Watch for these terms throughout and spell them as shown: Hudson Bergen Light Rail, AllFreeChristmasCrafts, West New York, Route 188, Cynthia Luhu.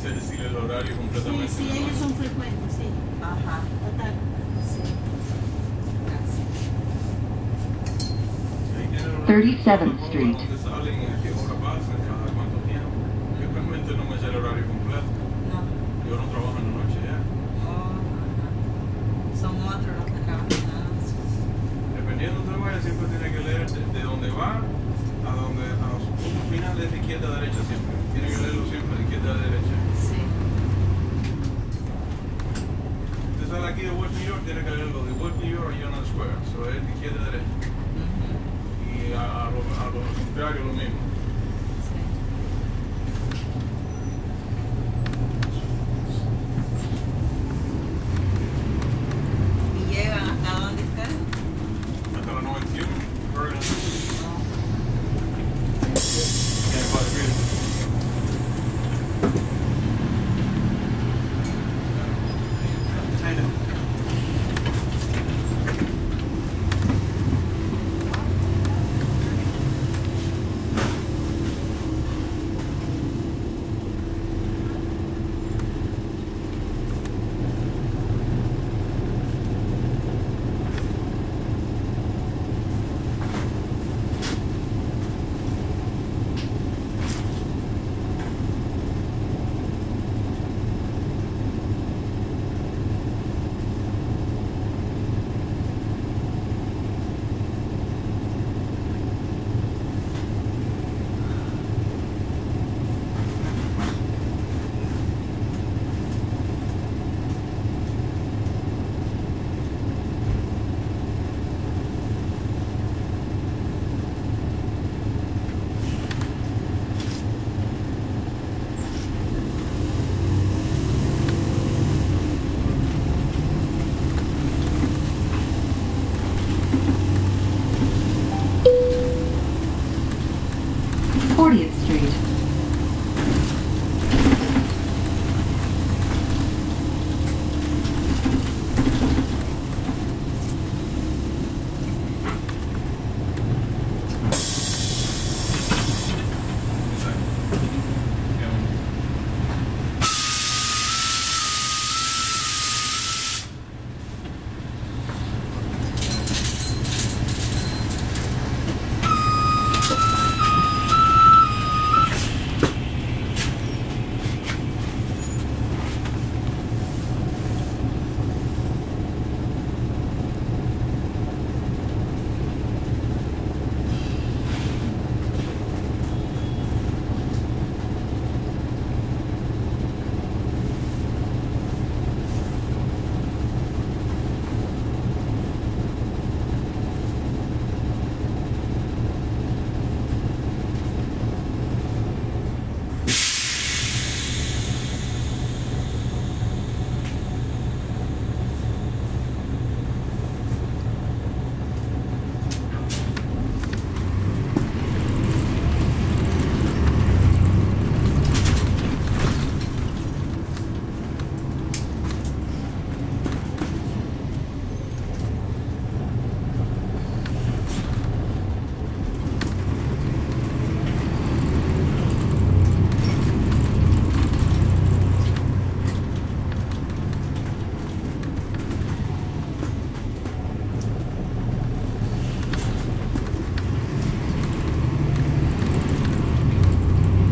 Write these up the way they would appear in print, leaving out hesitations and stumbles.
sé decirle el horario completamente. Sí, sí, ellos son frecuentes, sí. Ajá. Total. Sí. 37th Street.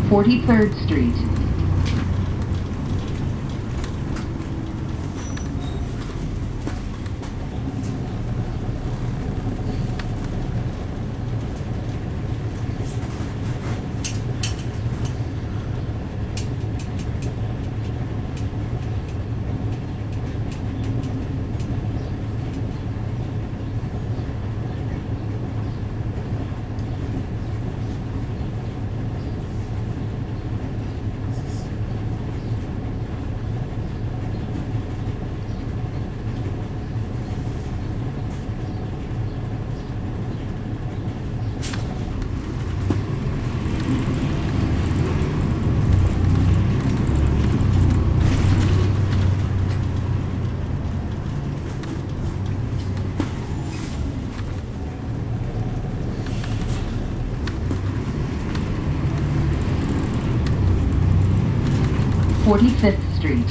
Forty-third Street. 39th 45th Street.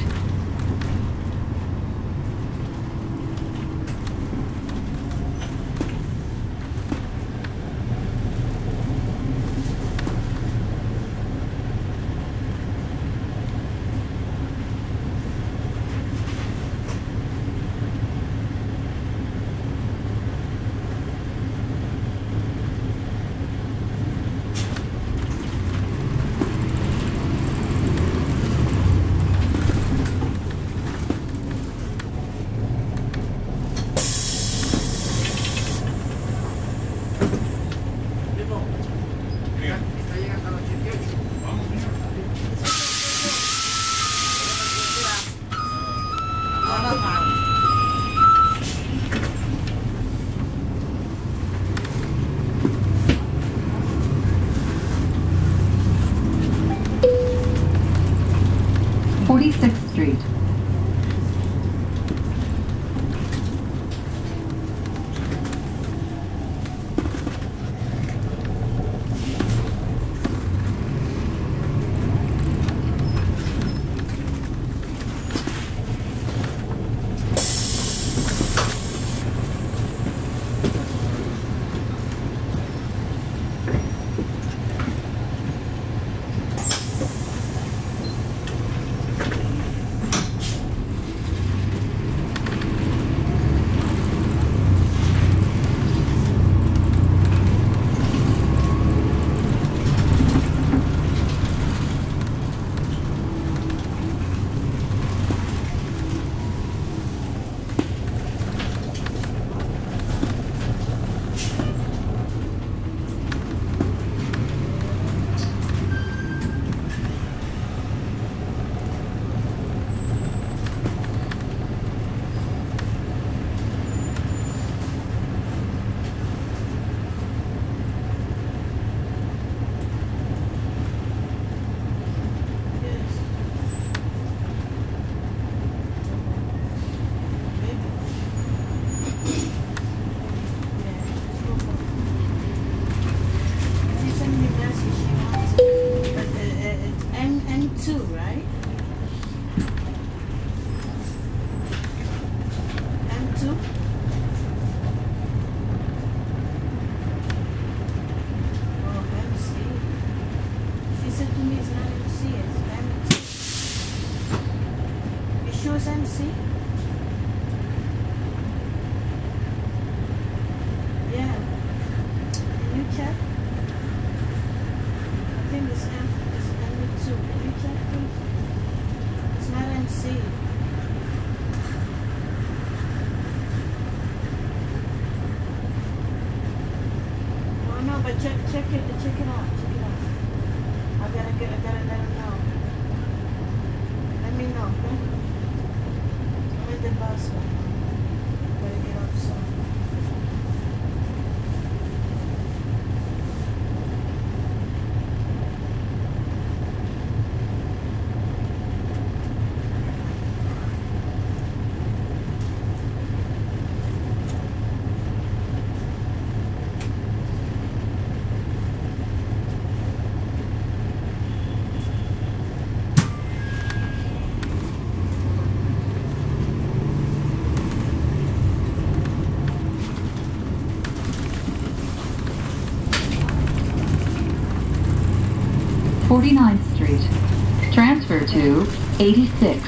Transfer to 86,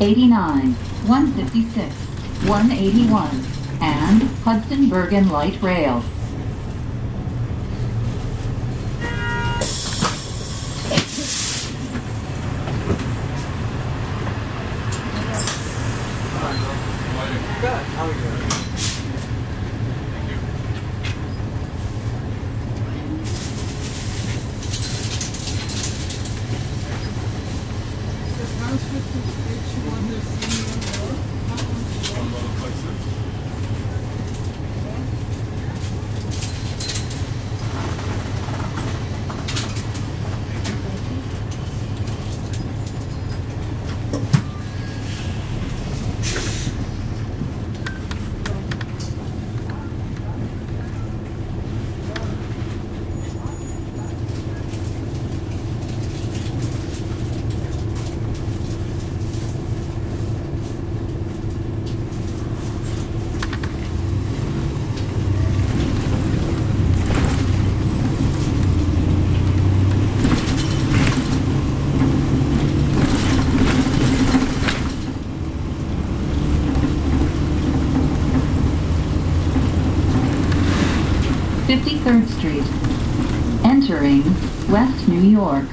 89, 156, 181, and Hudson Bergen Light Rail. Entering West New York.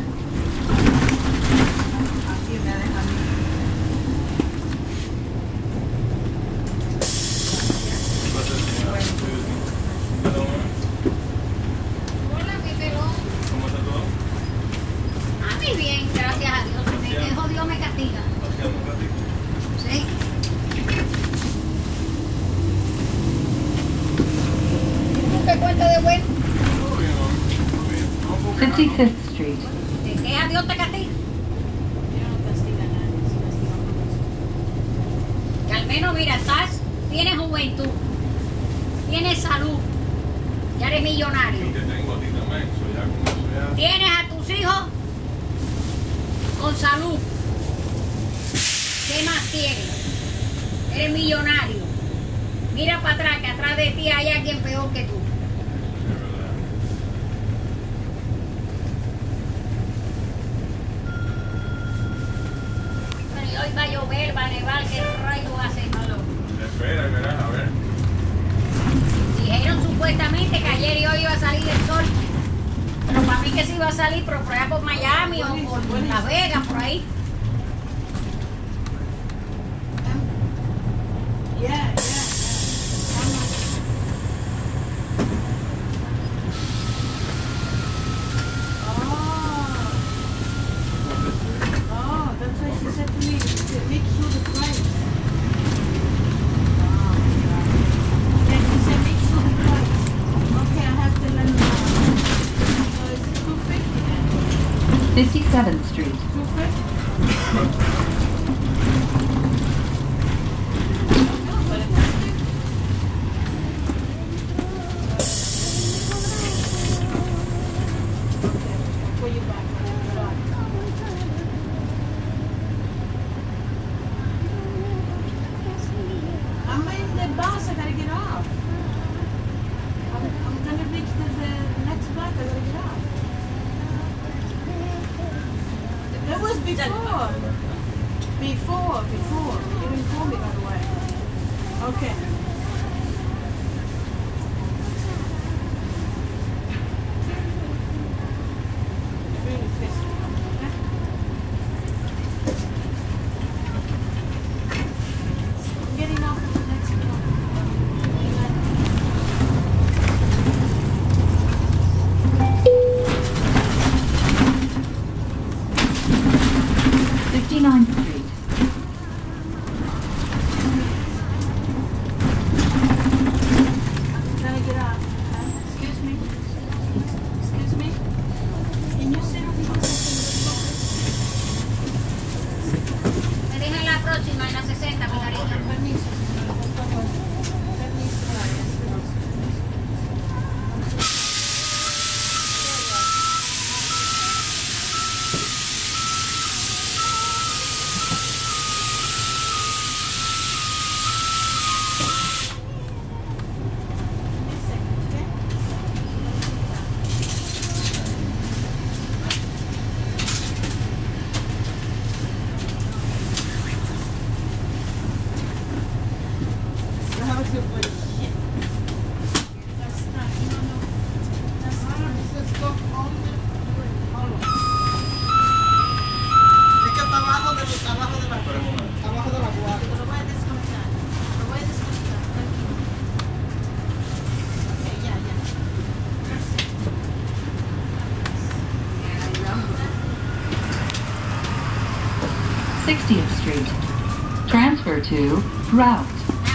To Route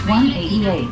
188.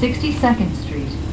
62nd Street.